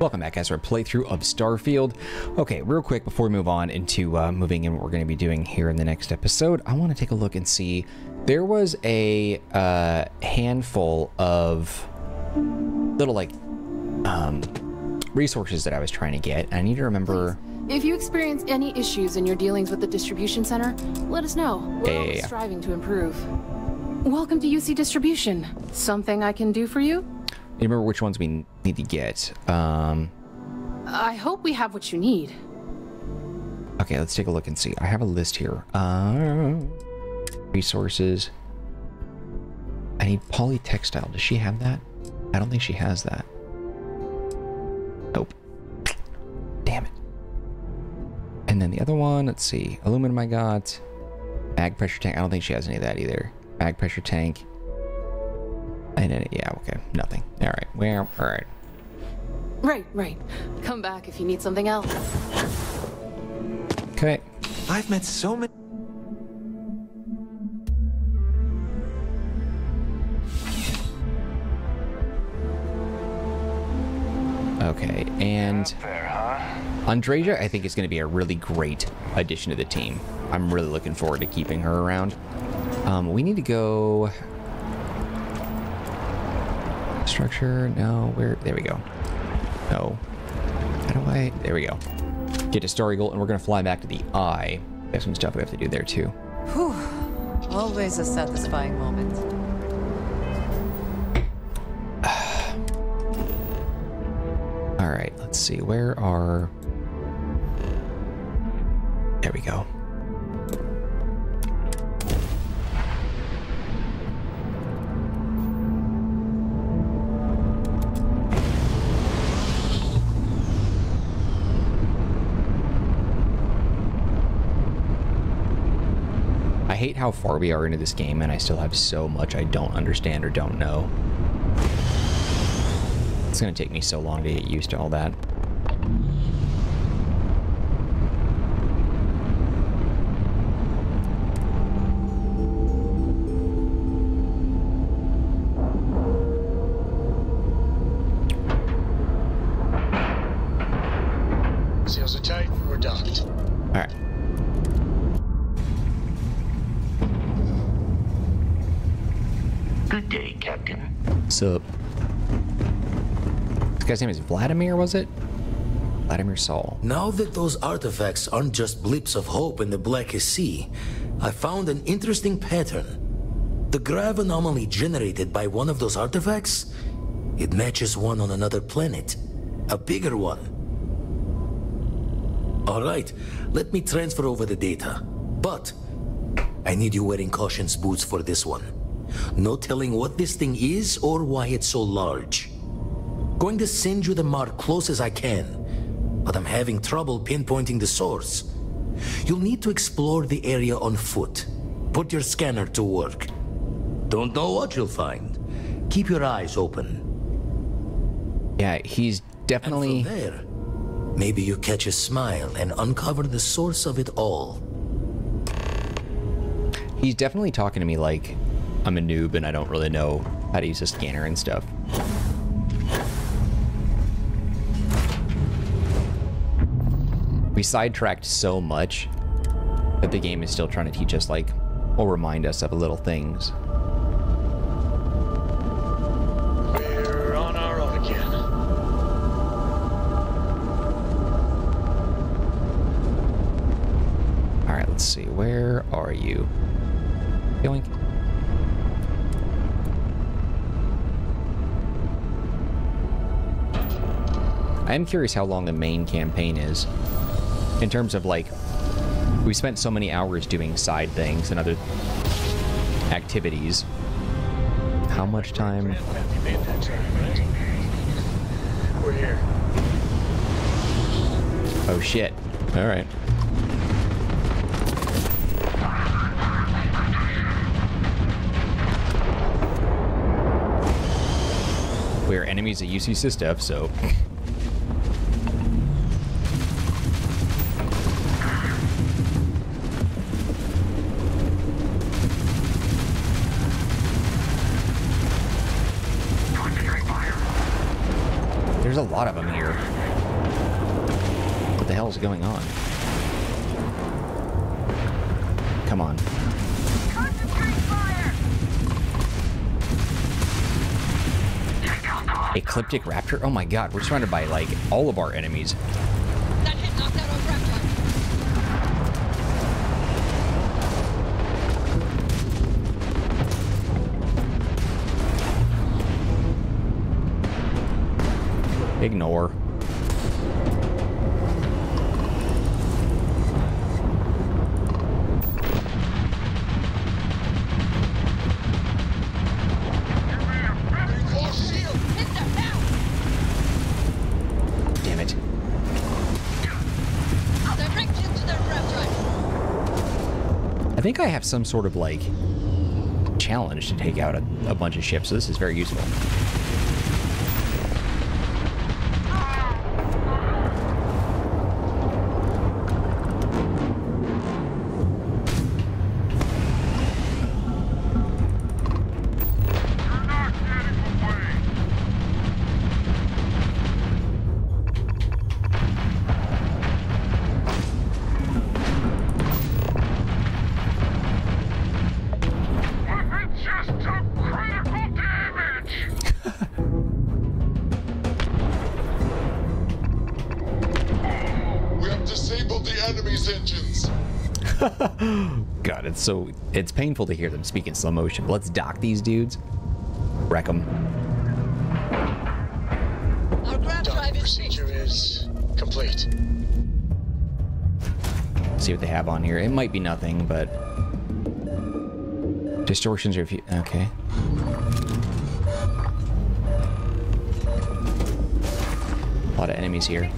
Welcome back, guys, to our playthrough of Starfield. Okay, real quick before we move on into moving in what we're going to be doing here in the next episode, I want to take a look and see. There was a handful of little, like, resources that I was trying to get. I need to remember... Please, if you experience any issues in your dealings with the distribution center, let us know. We're always striving to improve. Welcome to UC Distribution. Something I can do for you? You remember which ones we need to get. I hope we have what you need. Okay, let's take a look and see. I have a list here. Resources. I need polytextile. Does she have that? I don't think she has that. Nope. Damn it. And then the other one, let's see. Aluminum I got. Mag pressure tank. I don't think she has any of that either. Mag pressure tank. And then, yeah, okay, nothing. All right, well, all right. Right. Come back if you need something else. Okay. I've met so many. Okay, and Andrasia, I think, is going to be a really great addition to the team. I'm really looking forward to keeping her around. We need to go. Structure, no, where, there we go. No, how do I, there we go. Get to Starry Gul, and we're gonna fly back to the Eye. There's some stuff we have to do there too. Whew, always a satisfying moment. All right, let's see, where are, there we go. I hate how far we are into this game, and I still have so much I don't understand or don't know. It's gonna take me so long to get used to all that. Up. This guy's name is Vladimir, was it? Vladimir Saul. Now that those artifacts aren't just blips of hope in the Blackest Sea, I found an interesting pattern. The grav anomaly generated by one of those artifacts, it matches one on another planet. A bigger one. Alright, let me transfer over the data. But I need you wearing caution's boots for this one. No telling what this thing is or why it's so large. Going to send you the mark close as I can, but I'm having trouble pinpointing the source. You'll need to explore the area on foot. Put your scanner to work. Don't know what you'll find. Keep your eyes open. Yeah, he's definitely... And from there, maybe you catch a smile and uncover the source of it all. He's definitely talking to me like... I'm a noob and I don't really know how to use a scanner and stuff. We sidetracked so much that the game is still trying to teach us, like, or remind us of little things. We're on our own again. All right, let's see. Where are you going? I am curious how long the main campaign is, in terms of, like, we spent so many hours doing side things and other activities. How much time? We're here. Oh shit! All right. We are enemies at UC Sysdef, so. There's a lot of them here. What the hell is going on? Come on. Ecliptic Raptor? Oh my god, we're surrounded by, like, all of our enemies. That hit knocked out our Raptor. Ignore. I think I have some sort of, like, challenge to take out a bunch of ships, so this is very useful. So it's painful to hear them speak in slow motion. Let's dock these dudes. Wreck them. Our grab drive procedure is complete. See what they have on here. It might be nothing, but distortions are okay. A lot of enemies here.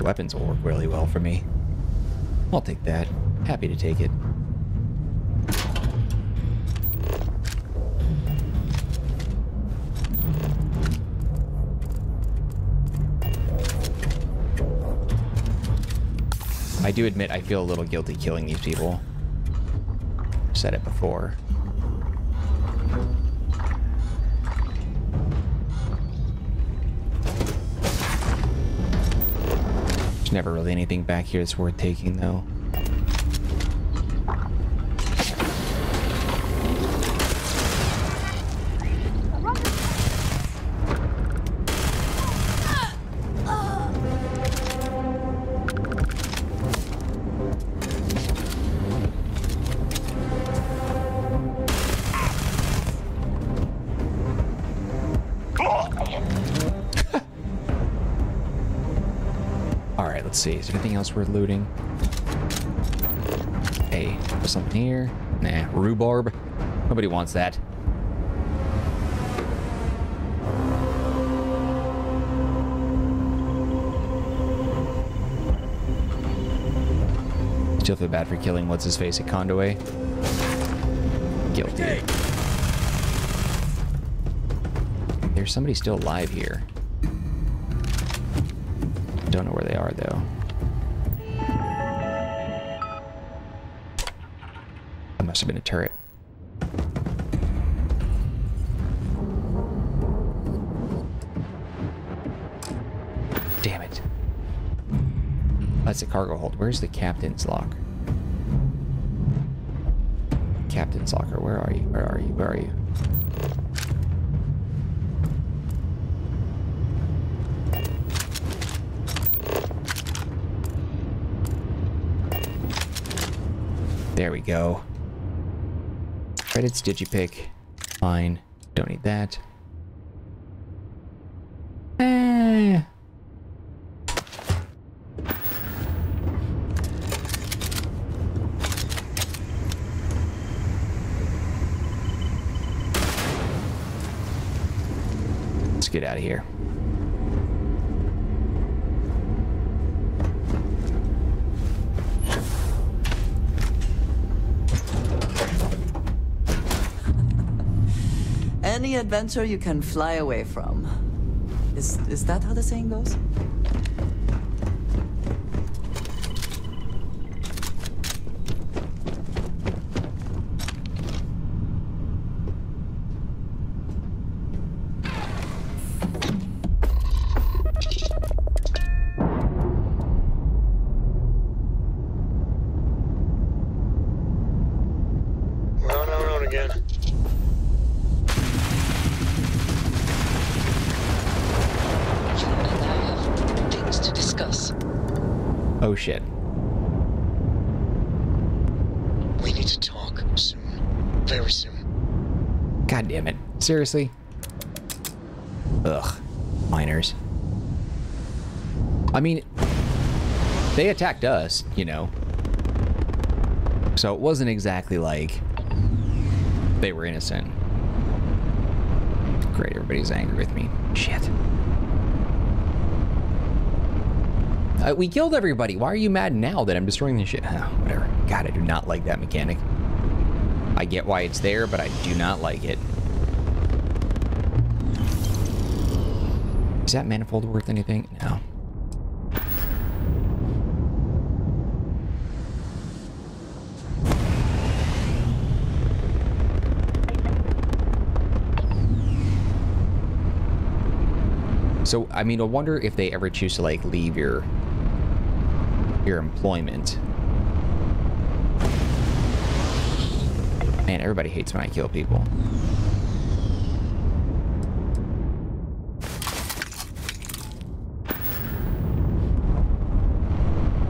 Weapons will work really well for me. I'll take that. Happy to take it. I do admit I feel a little guilty killing these people. I've said it before. There's never really anything back here that's worth taking, though. Let's see, is there anything else worth looting? Hey, there's something here. Nah, rhubarb. Nobody wants that. Still feel bad for killing what's-his-face at Condoway. Guilty. There's somebody still alive here. Don't know where they are, though. That must have been a turret. Damn it. That's a cargo hold. Where's the captain's lock? Captain's locker. Where are you? Where are you? Where are you? There we go. Credits, digipick. Fine. Don't need that. Eh. Let's get out of here. Any adventure you can fly away from. Is that how the saying goes? again. And I have things to discuss. Oh shit. We need to talk soon. Very soon. God damn it. Seriously? Ugh. Miners. I mean, they attacked us, you know. So it wasn't exactly like they were innocent. Great, everybody's angry with me. Shit. We killed everybody. Why are you mad now that I'm destroying this shit? Oh, whatever. God, I do not like that mechanic. I get why it's there, but I do not like it. Is that manifold worth anything? No. So, I mean, I wonder if they ever choose to, like, leave your employment. Man, everybody hates when I kill people.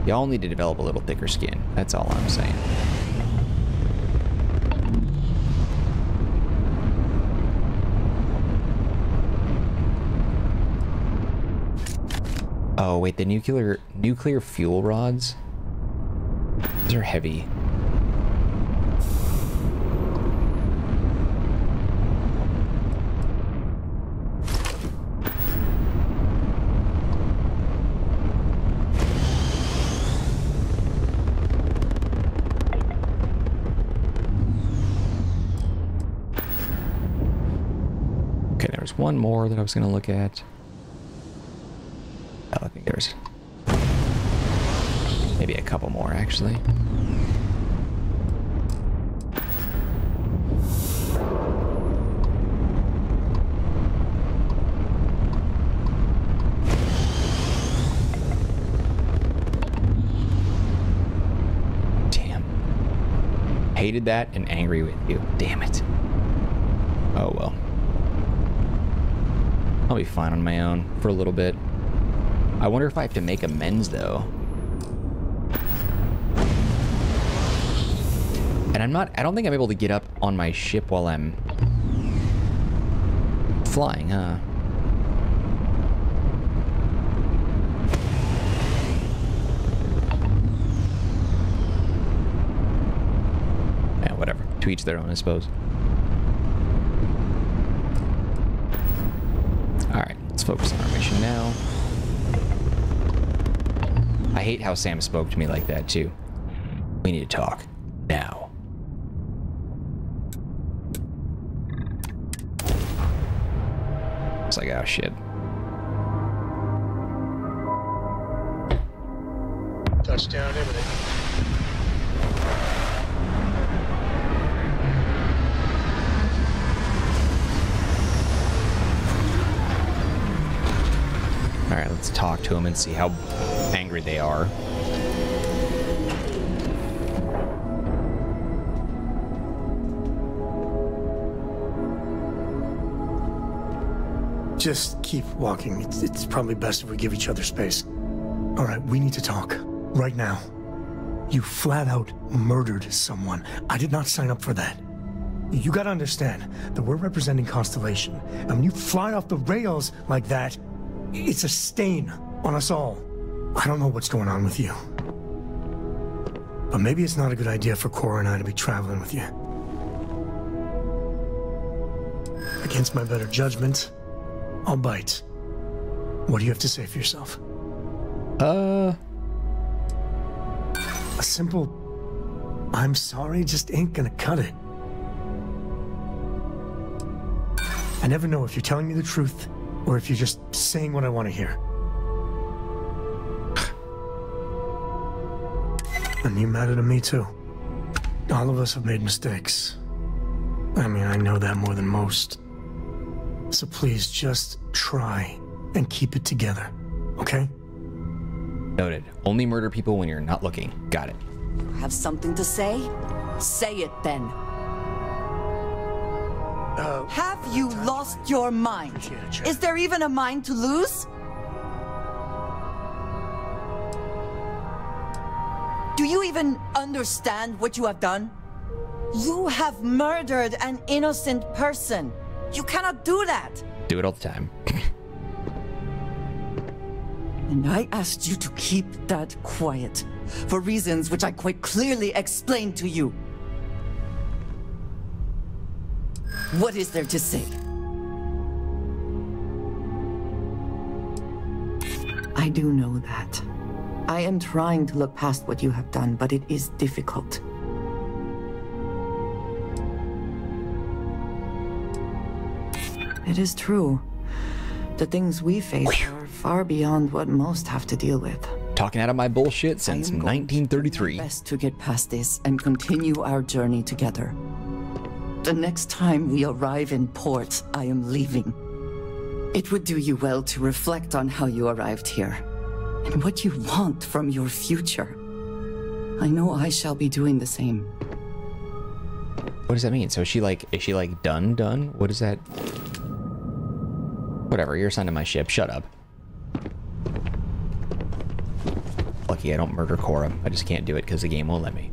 Y'all need to develop a little thicker skin. That's all I'm saying. Oh, wait, the nuclear fuel rods? These are heavy. Okay, there was one more that I was going to look at. Oh, I think there's maybe a couple more, actually. Damn. Hated that and angry with you. Damn it. Oh, well. I'll be fine on my own for a little bit. I wonder if I have to make amends, though. And I'm not... I don't think I'm able to get up on my ship while I'm... flying, huh? Yeah, whatever. To each their own, I suppose. Alright, let's focus on our mission now. I hate how Sam spoke to me like that, too. We need to talk. Now. It's like, oh, shit. Touchdown, everything. Alright, let's talk to him and see how... angry they are. Just keep walking. It's probably best if we give each other space. All right, we need to talk. Right now. You flat out murdered someone. I did not sign up for that. You gotta understand that we're representing Constellation. And when you fly off the rails like that, it's a stain on us all. I don't know what's going on with you. But maybe it's not a good idea for Cora and I to be traveling with you. Against my better judgment, I'll bite. What do you have to say for yourself? A simple, I'm sorry, just ain't gonna cut it. I never know if you're telling me the truth or if you're just saying what I want to hear. And you matter to me, too. All of us have made mistakes. I mean, I know that more than most. So please, just try and keep it together, okay? Noted. Only murder people when you're not looking. Got it. Have something to say? Say it, then. Have you lost your mind? Is there even a mind to lose? Do you even understand what you have done? You have murdered an innocent person. You cannot do that. Do it all the time. And I asked you to keep that quiet, for reasons which I quite clearly explained to you. What is there to say? I do know that. I am trying to look past what you have done, but it is difficult. It is true. The things we face are far beyond what most have to deal with. Talking out of my bullshit since 1933. Best to get past this and continue our journey together. The next time we arrive in port, I am leaving. It would do you well to reflect on how you arrived here and what you want from your future. I know I shall be doing the same. What does that mean? So is she like done? What is that? Whatever, you're assigned to my ship. Shut up. Lucky I don't murder Cora. I just can't do it because the game won't let me.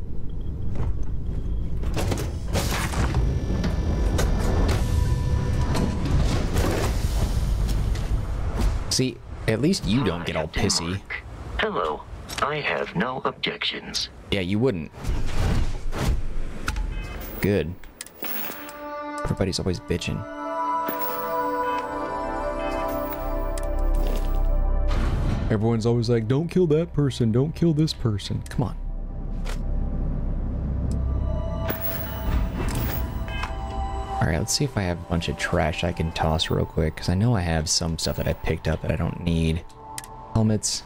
See, at least you don't get all pissy. Hello. I have no objections. Yeah, you wouldn't. Good. Everybody's always bitching. Everyone's always like, don't kill that person, don't kill this person. Come on. Alright, let's see if I have a bunch of trash I can toss real quick, because I know I have some stuff that I picked up that I don't need. Helmets.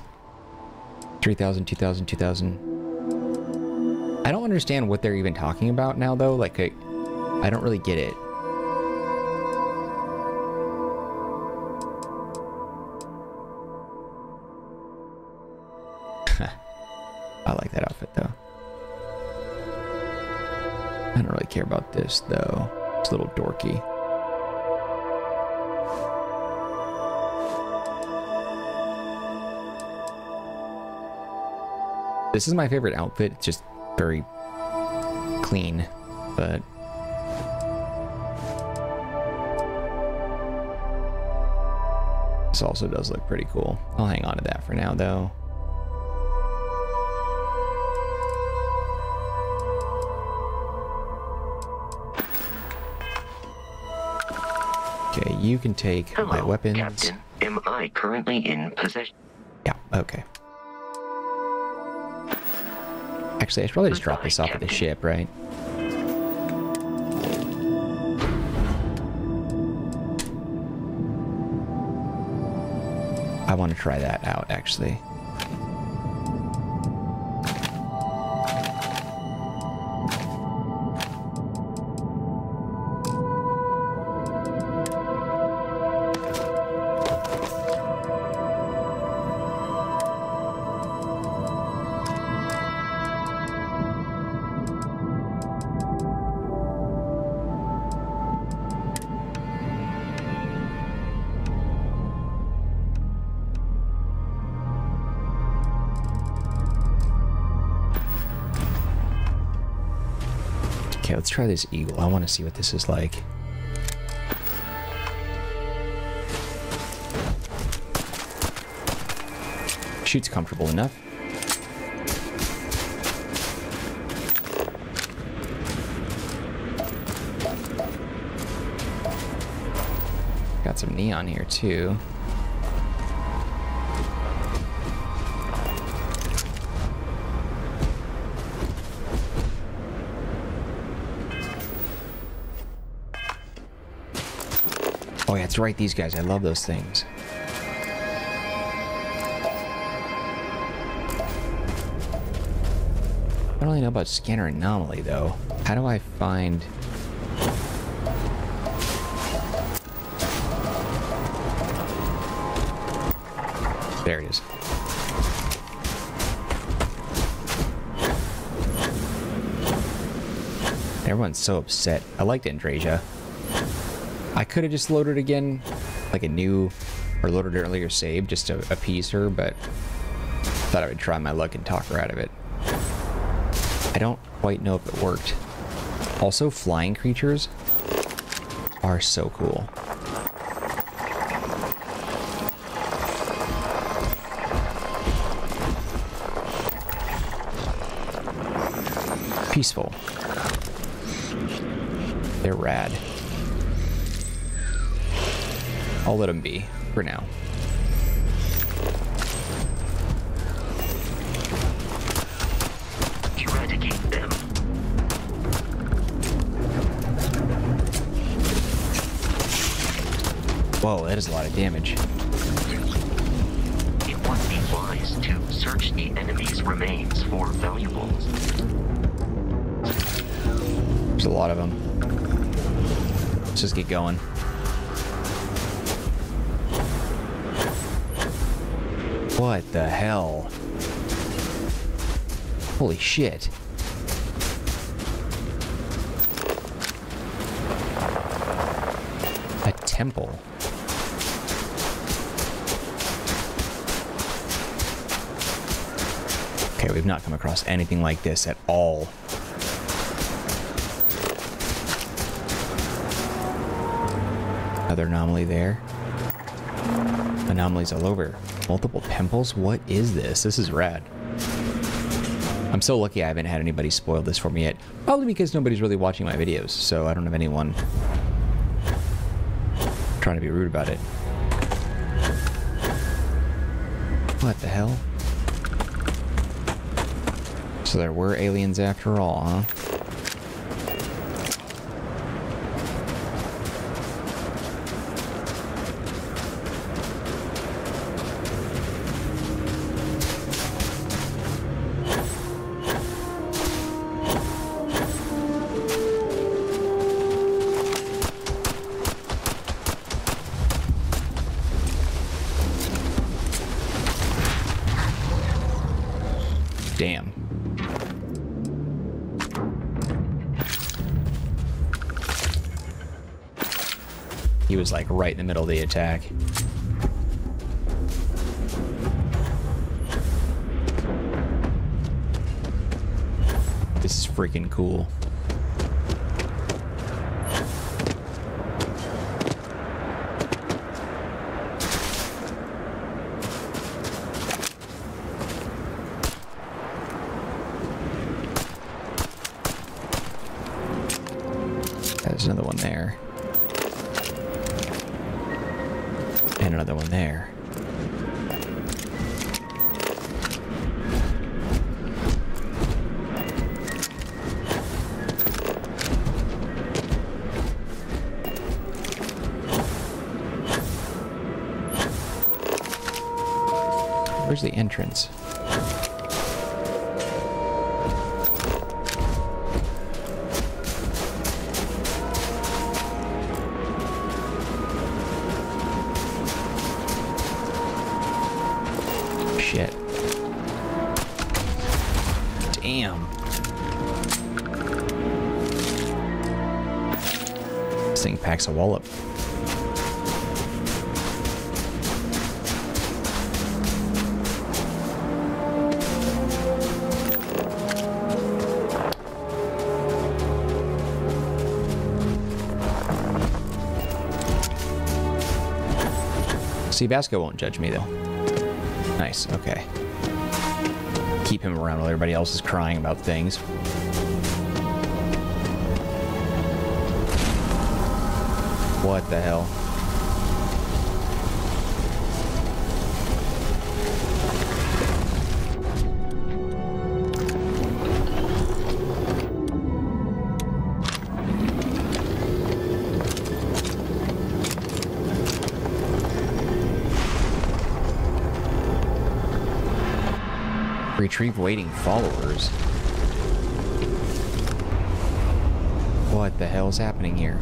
3,000, 2,000, 2,000. I don't understand what they're even talking about now, though. Like, I don't really get it. I like that outfit, though. I don't really care about this, though. It's a little dorky. This is my favorite outfit. It's just very clean, but... this also does look pretty cool. I'll hang on to that for now, though. Okay, you can take my weapons. Captain, am I currently in possession? Yeah, okay. Actually, I should probably just drop this off at the ship, right? I want to try that out, actually. Let's try this eagle. I want to see what this is like. Shoots comfortable enough. Got some neon here too. Oh, yeah, that's right, these guys. I love those things. I don't really know about scanner anomaly, though. How do I find... there it is. Everyone's so upset. I liked Andrasia. I could have just loaded again, like a new, or loaded an earlier save just to appease her, but thought I would try my luck and talk her out of it. I don't quite know if it worked. Also, flying creatures are so cool. Peaceful. They're rad. I'll let them be for now. Eradicate them. Whoa, that is a lot of damage. It would be wise to search the enemy's remains for valuables. There's a lot of them. Let's just get going. What the hell? Holy shit. A temple. Okay, we've not come across anything like this at all. Another anomaly there. Anomalies all over. Multiple temples? What is this? This is rad. I'm so lucky I haven't had anybody spoil this for me yet. Probably because nobody's really watching my videos, so I don't have anyone trying to be rude about it. What the hell? So there were aliens after all, huh? Damn. He was like right in the middle of the attack. This is freaking cool. Where's the entrance? Shit. Damn. This thing packs a wallop. See, Vasco won't judge me, though. Nice, okay. Keep him around while everybody else is crying about things. What the hell? Retrieve waiting followers. What the hell is happening here?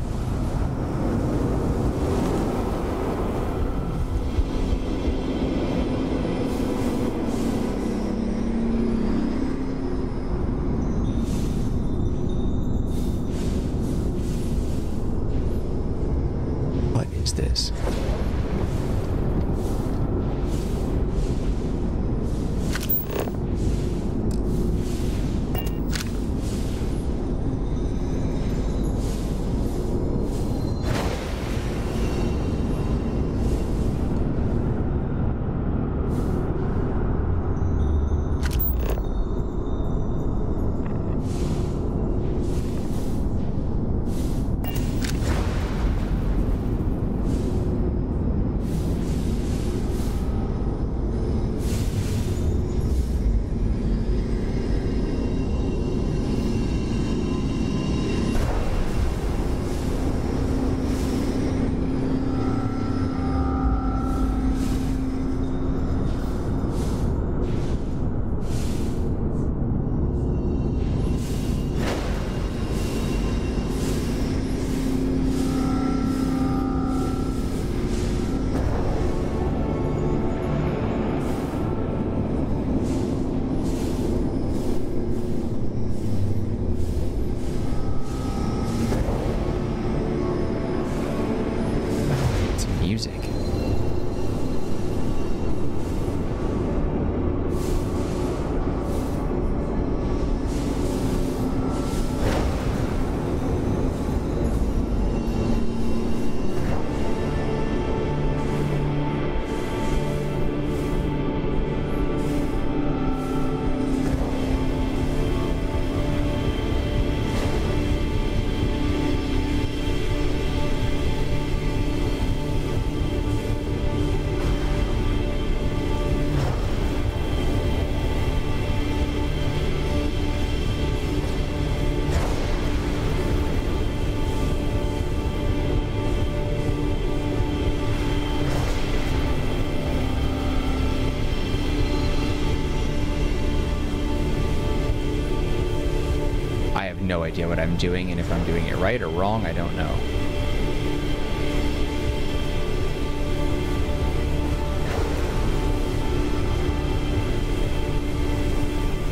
have no idea what I'm doing, and if I'm doing it right or wrong, I don't know.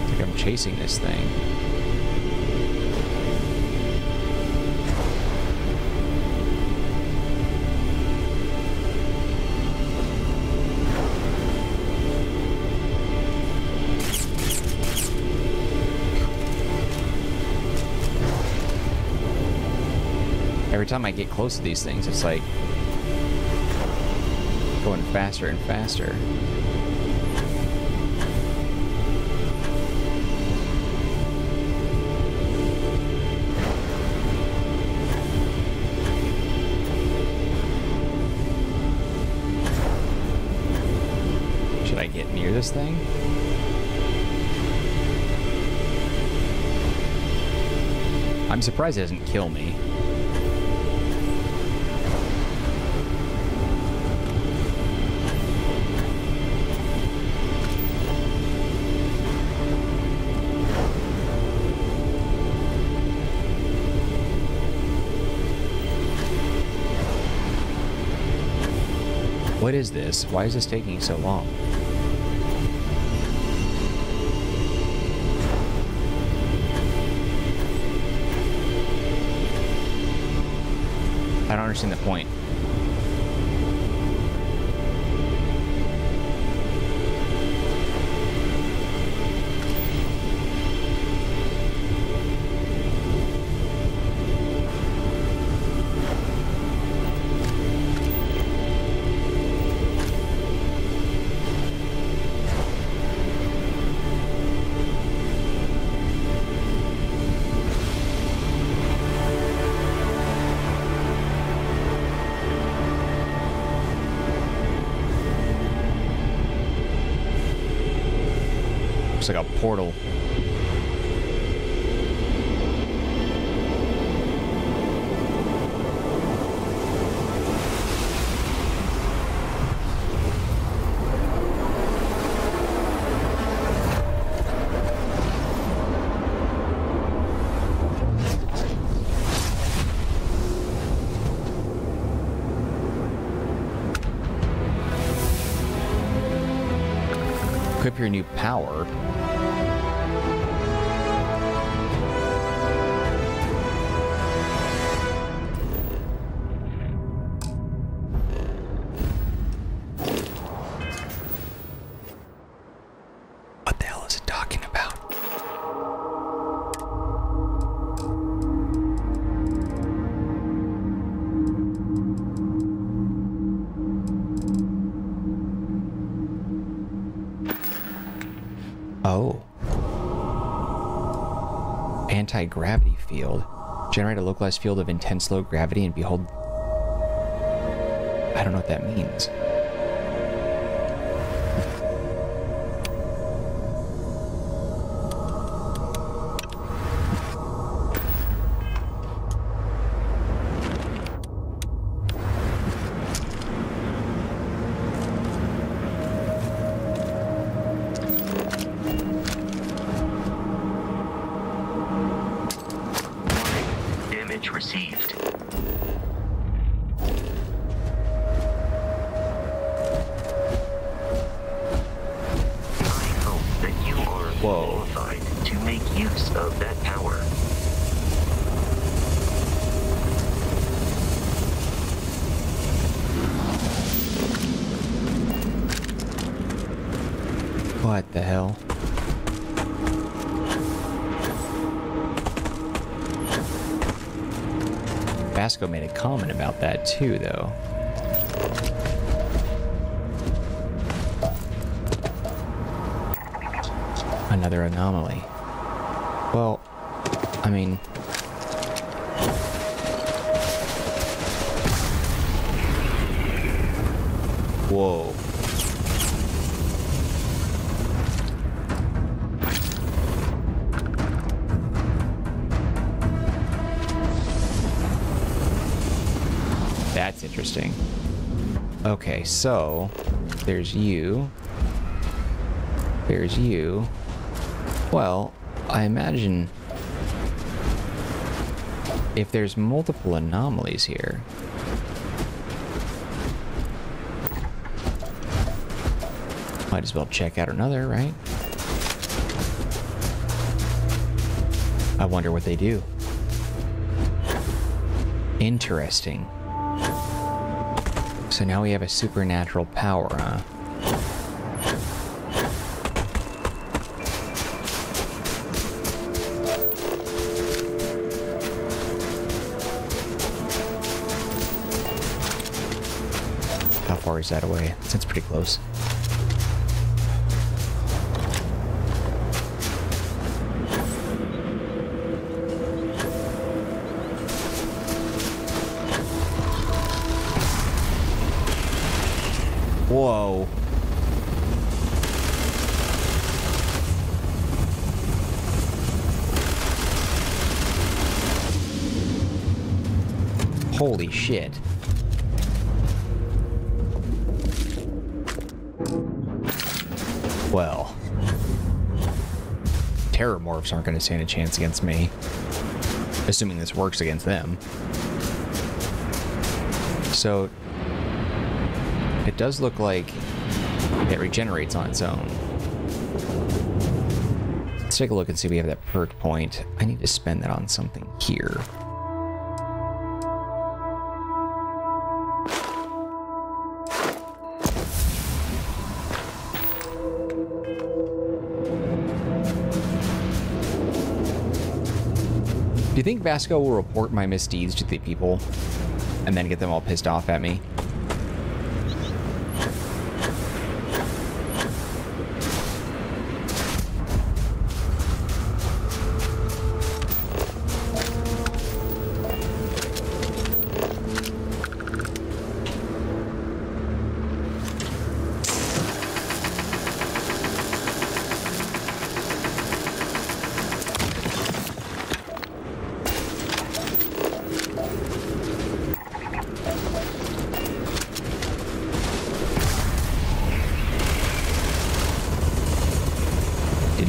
It's like I'm chasing this thing. Every time I get close to these things, it's like going faster and faster. Should I get near this thing? I'm surprised it doesn't kill me. What is this? Why is this taking so long? I don't understand the point. Like a portal. Equip your new power. Gravity field. Generate a localized field of intense low gravity and behold... I don't know what that means. Vasco made a comment about that too, though. Another anomaly. Well, I mean... Whoa. Interesting. Okay, so there's you. Well, I imagine if there's multiple anomalies here. Might as well check out another, right? I wonder what they do. Interesting. So now we have a supernatural power, huh? How far is that away? That's pretty close. Whoa. Holy shit. Well. Terramorphs aren't going to stand a chance against me. Assuming this works against them. So... it does look like it regenerates on its own. Let's take a look and see if we have that perk point. I need to spend that on something here. Do you think Vasco will report my misdeeds to the people and then get them all pissed off at me?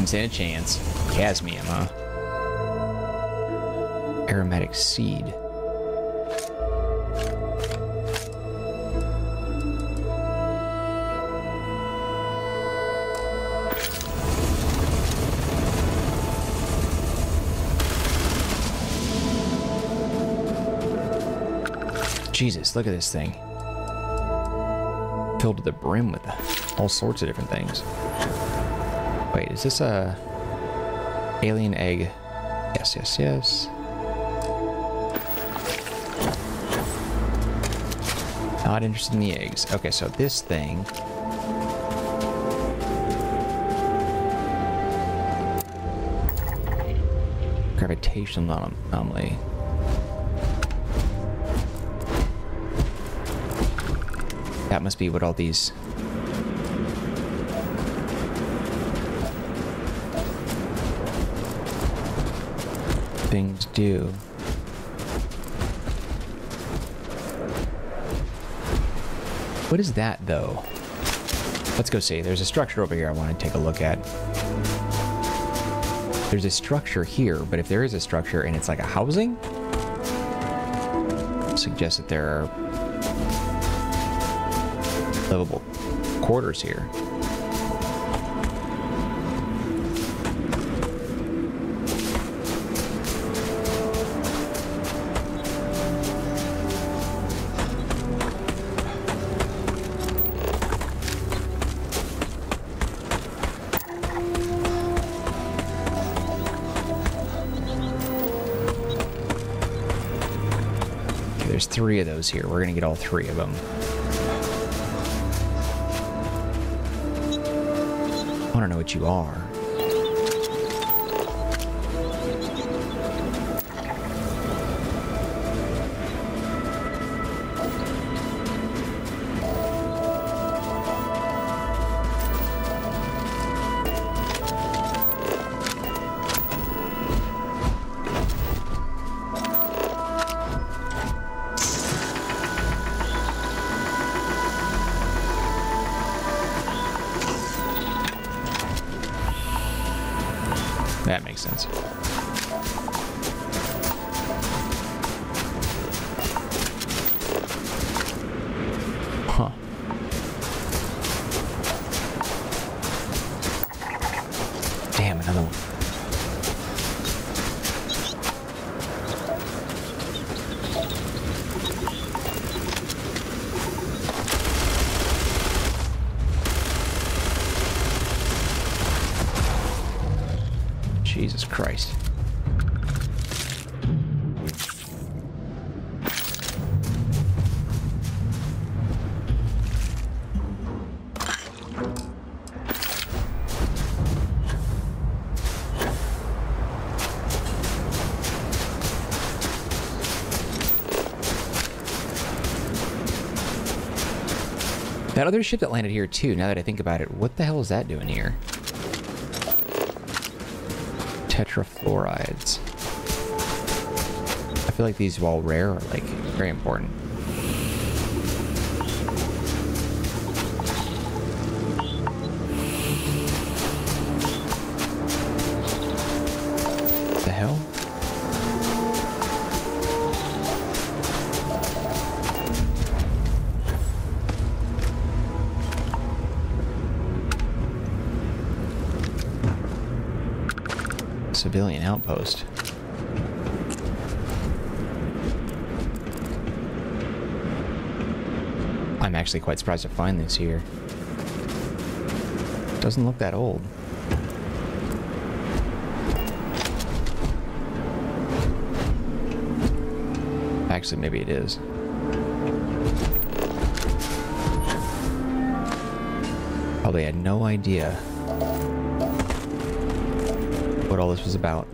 Stand a chance. Casmium, huh? Aromatic seed. Jesus, look at this thing. Filled to the brim with all sorts of different things. Wait, is this a alien egg? Yes, yes, yes. Not interested in the eggs. Okay, so this thing. Gravitational anomaly. That must be what all these... things do. What is that though? Let's go see. There's a structure over here I want to take a look at. There's a structure here, but if there is a structure and it's like a housing, I suggest that there are livable quarters here. Three of those here. We're gonna get all three of them. I wanna know what you are. Christ. That other ship that landed here too, now that I think about it, what the hell is that doing here? Tetrafluorides. I feel like these, while rare, are like very important. Civilian outpost. I'm actually quite surprised to find this here. Doesn't look that old. Actually, maybe it is. Probably had no idea what all this was about.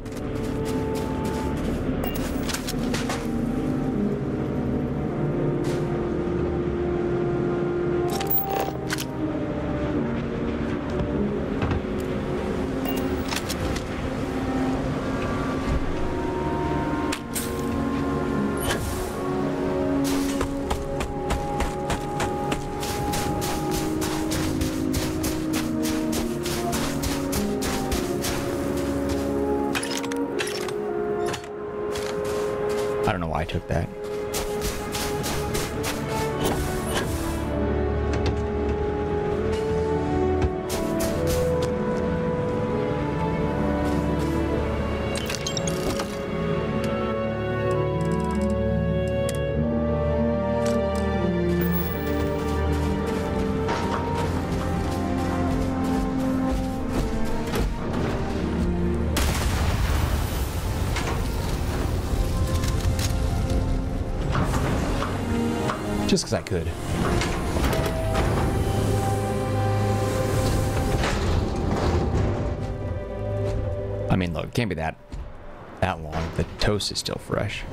Just because I could. I mean, look, it can't be that long. The toast is still fresh.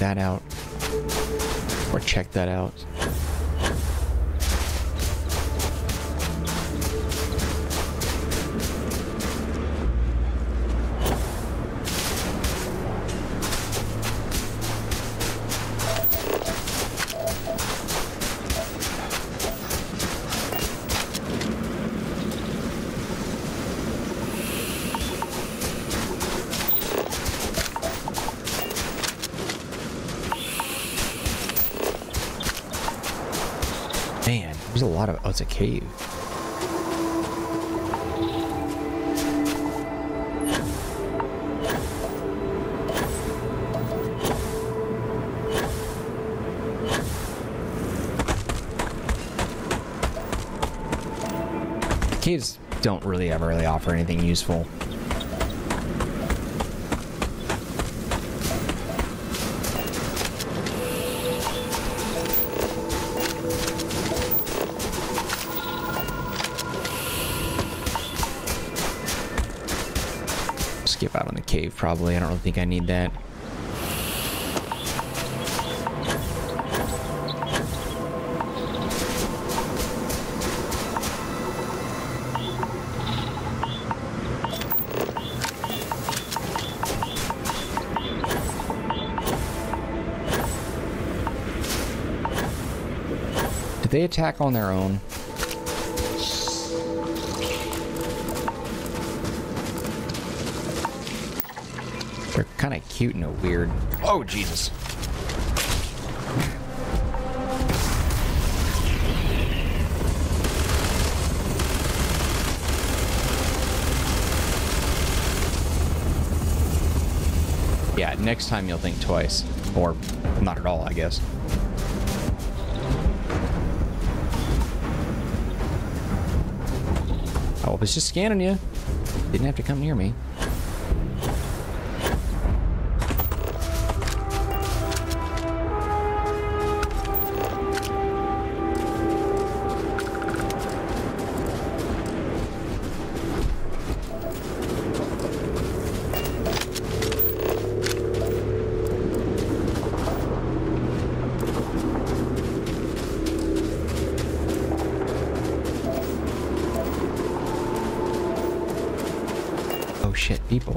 That out, or check that out. Oh, it's a cave. Caves don't really ever really offer anything useful. Skip out on the cave, probably. I don't really think I need that. Did they attack on their own? They're kind of cute in a weird... Oh, Jesus. Yeah, next time you'll think twice. Or not at all, I guess. Oh, it's just scanning you. Didn't have to come near me. People.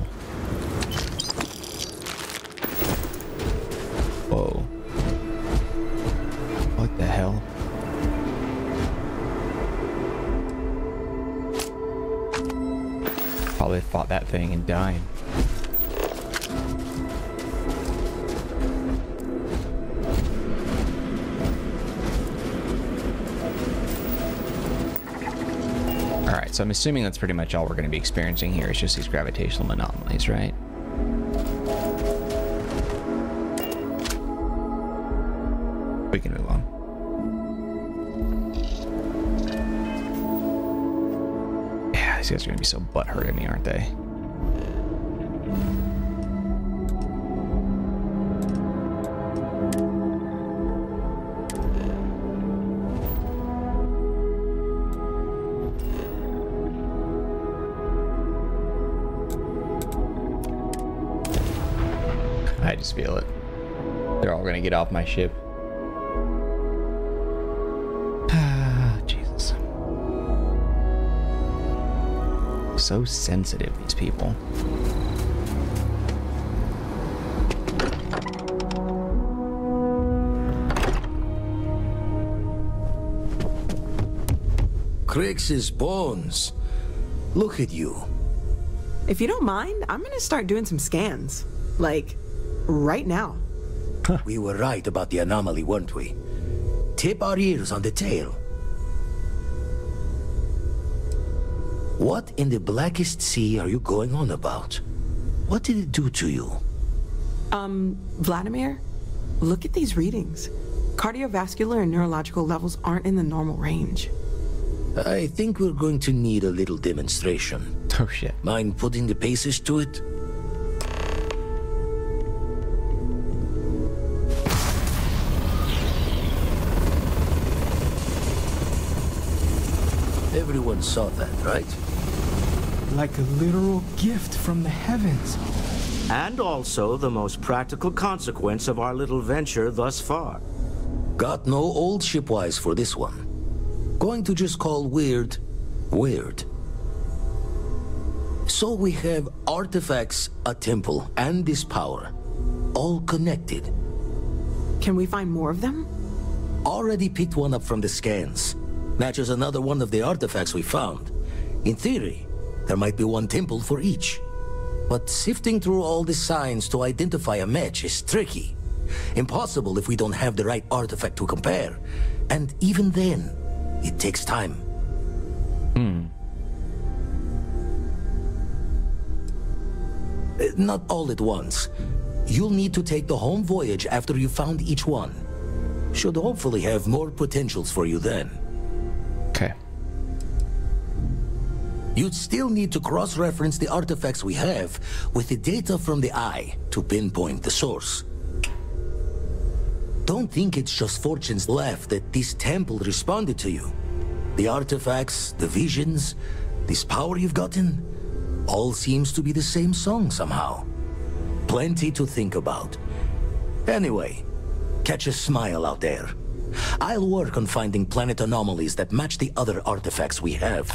Whoa. What the hell? Probably fought that thing and died. So I'm assuming that's pretty much all we're going to be experiencing here. It's just these gravitational anomalies, right? We can move on. Yeah, these guys are going to be so butthurt at me, aren't they? Feel it. They're all gonna get off my ship. Ah, Jesus. So sensitive, these people. Crix's bones. Look at you. If you don't mind, I'm gonna start doing some scans. Like, right now. Huh. We were right about the anomaly, weren't we? Tip our ears on the tail. What in the blackest sea are you going on about? What did it do to you? Vladimir, look at these readings. Cardiovascular and neurological levels aren't in the normal range. I think we're going to need a little demonstration. Oh, shit. Mind putting the paces to it? Everyone saw that, right? Like a literal gift from the heavens. And also the most practical consequence of our little venture thus far. Got no old shipwise for this one. Going to just call weird, weird. So we have artifacts, a temple, and this power. All connected. Can we find more of them? Already picked one up from the scans. Matches another one of the artifacts we found. In theory, there might be one temple for each. But sifting through all the signs to identify a match is tricky. Impossible if we don't have the right artifact to compare. And even then, it takes time. Hmm. Not all at once. You'll need to take the home voyage after you've found each one. Should hopefully have more potentials for you then. Okay. You'd still need to cross-reference the artifacts we have with the data from the Eye to pinpoint the source. Don't think it's just fortune's left that this temple responded to you. The artifacts, the visions, this power you've gotten, all seems to be the same song somehow. Plenty to think about. Anyway, catch a smile out there. I'll work on finding planet anomalies that match the other artifacts we have.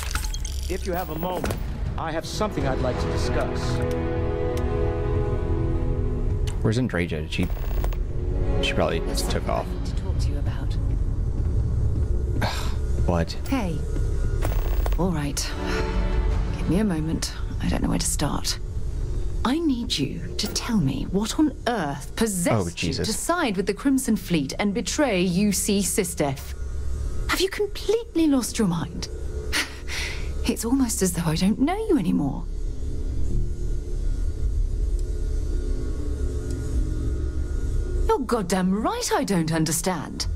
If you have a moment, I have something I'd like to discuss. Where's Andrasia? She probably just took off. To talk to you about. What? Hey. All right. Give me a moment. I don't know where to start. I need you to tell me what on earth possessed you to side with the Crimson Fleet and betray UC Sysdef. Have you completely lost your mind? It's almost as though I don't know you anymore. You're goddamn right I don't understand.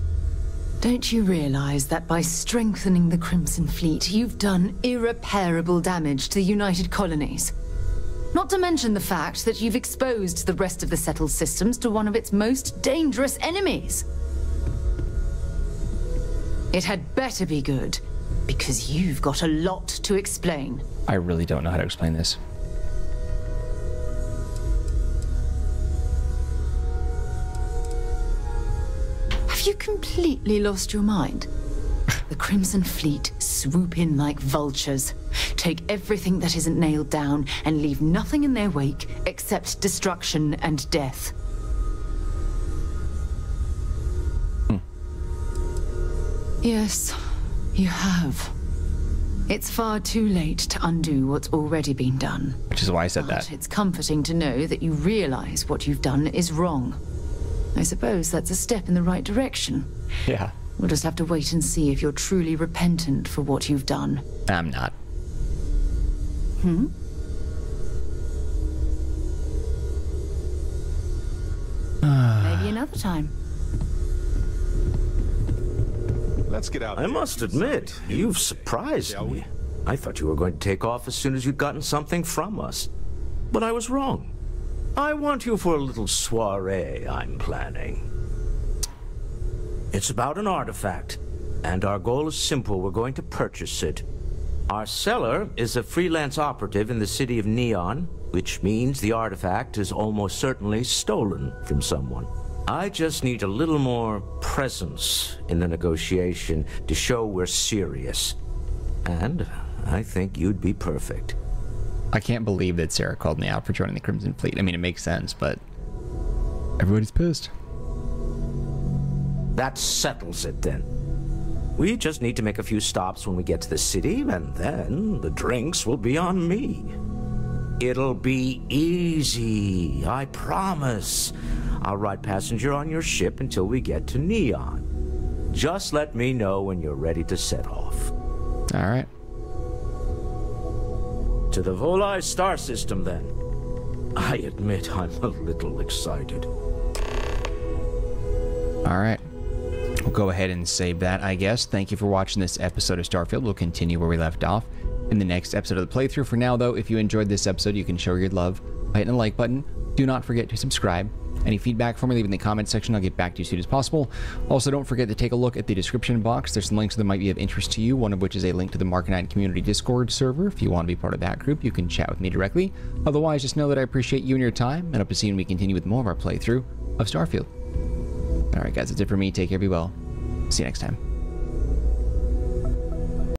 Don't you realize that by strengthening the Crimson Fleet, you've done irreparable damage to the United Colonies? Not to mention the fact that you've exposed the rest of the settled systems to one of its most dangerous enemies. It had better be good, because you've got a lot to explain. I really don't know how to explain this. Have you completely lost your mind? The Crimson Fleet swoop in like vultures, take everything that isn't nailed down, and leave nothing in their wake except destruction and death. Yes, you have. It's far too late to undo what's already been done. Which is why I said that. It's comforting to know that you realize what you've done is wrong. I suppose that's a step in the right direction. Yeah. We'll just have to wait and see if you're truly repentant for what you've done. I'm not. Hmm? Maybe another time. Let's get out. I must admit, you've surprised me. I thought you were going to take off as soon as you'd gotten something from us. But I was wrong. I want you for a little soiree I'm planning. It's about an artifact, and our goal is simple. We're going to purchase it. Our seller is a freelance operative in the city of Neon, which means the artifact is almost certainly stolen from someone. I just need a little more presence in the negotiation to show we're serious. And I think you'd be perfect. I can't believe that Sarah called me out for joining the Crimson Fleet. I mean, it makes sense, but everybody's pissed. That settles it then. We just need to make a few stops when we get to the city, and then the drinks will be on me. It'll be easy, I promise. I'll ride passenger on your ship until we get to Neon. Just let me know when you're ready to set off. All right. To the Volai star system then. I admit I'm a little excited. All right. We'll go ahead and save that, I guess. Thank you for watching this episode of Starfield. We'll continue where we left off in the next episode of the playthrough. For now, though, if you enjoyed this episode, you can show your love by hitting the like button. Do not forget to subscribe. Any feedback for me, leave in the comment section. I'll get back to you as soon as possible. Also, don't forget to take a look at the description box. There's some links that might be of interest to you, one of which is a link to the Marcanine community Discord server. If you want to be part of that group, you can chat with me directly. Otherwise, just know that I appreciate you and your time, and hope to see you when we continue with more of our playthrough of Starfield. All right, guys, that's it for me. Take care, be well. See you next time.